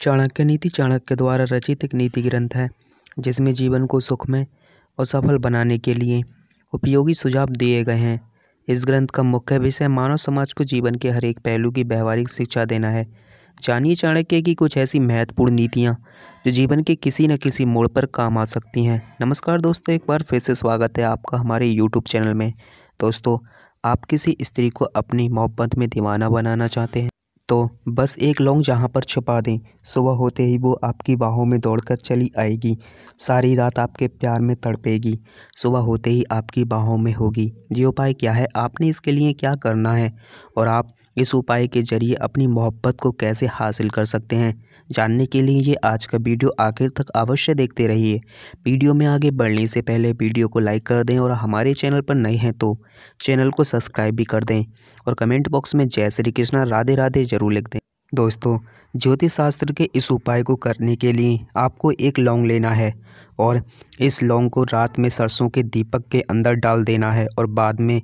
चाणक्य नीति चाणक्य द्वारा रचित एक नीति ग्रंथ है जिसमें जीवन को सुखमय और सफल बनाने के लिए उपयोगी सुझाव दिए गए हैं। इस ग्रंथ का मुख्य विषय मानव समाज को जीवन के हर एक पहलू की व्यावहारिक शिक्षा देना है। जानिए चाणक्य की कुछ ऐसी महत्वपूर्ण नीतियाँ जो जीवन के किसी न किसी मोड़ पर काम आ सकती हैं। नमस्कार दोस्तों, एक बार फिर से स्वागत है आपका हमारे YouTube चैनल में। दोस्तों, आप किसी स्त्री को अपनी मोहब्बत में दीवाना बनाना चाहते हैं तो बस एक लौंग जहाँ पर छुपा दें, सुबह होते ही वो आपकी बाहों में दौड़कर चली आएगी, सारी रात आपके प्यार में तड़पेगी, सुबह होते ही आपकी बाहों में होगी। ये उपाय क्या है, आपने इसके लिए क्या करना है और आप इस उपाय के ज़रिए अपनी मोहब्बत को कैसे हासिल कर सकते हैं, जानने के लिए ये आज का वीडियो आखिर तक अवश्य देखते रहिए। वीडियो में आगे बढ़ने से पहले वीडियो को लाइक कर दें और हमारे चैनल पर नए हैं तो चैनल को सब्सक्राइब भी कर दें और कमेंट बॉक्स में जय श्री कृष्णा राधे राधे जरूर लिख दें। दोस्तों, ज्योतिष शास्त्र के इस उपाय को करने के लिए आपको एक लौंग लेना है और इस लौंग को रात में सरसों के दीपक के अंदर डाल देना है और बाद में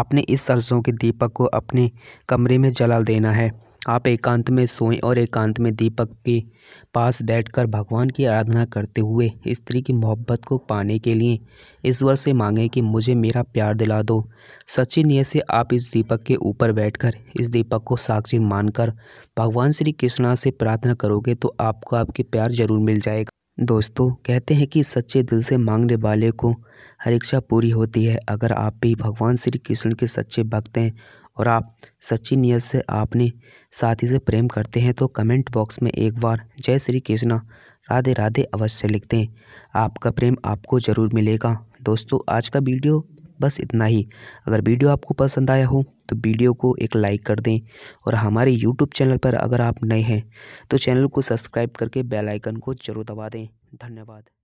आपने इस सरसों के दीपक को अपने कमरे में जला देना है। आप एकांत में सोएं और एकांत में दीपक के पास बैठकर भगवान की आराधना करते हुए स्त्री की मोहब्बत को पाने के लिए ईश्वर से मांगें कि मुझे मेरा प्यार दिला दो। सच्ची नीयत से आप इस दीपक के ऊपर बैठकर इस दीपक को साक्षी मानकर भगवान श्री कृष्णा से प्रार्थना करोगे तो आपको आपके प्यार जरूर मिल जाएगा। दोस्तों, कहते हैं कि सच्चे दिल से मांगने वाले को हर इच्छा पूरी होती है। अगर आप भी भगवान श्री कृष्ण के सच्चे भक्त हैं और आप सच्ची नीयत से आपने साथी से प्रेम करते हैं तो कमेंट बॉक्स में एक बार जय श्री कृष्णा राधे राधे अवश्य लिखते हैं। आपका प्रेम आपको ज़रूर मिलेगा। दोस्तों, आज का वीडियो बस इतना ही। अगर वीडियो आपको पसंद आया हो तो वीडियो को एक लाइक कर दें और हमारे YouTube चैनल पर अगर आप नए हैं तो चैनल को सब्सक्राइब करके बेल आइकन को जरूर दबा दें। धन्यवाद।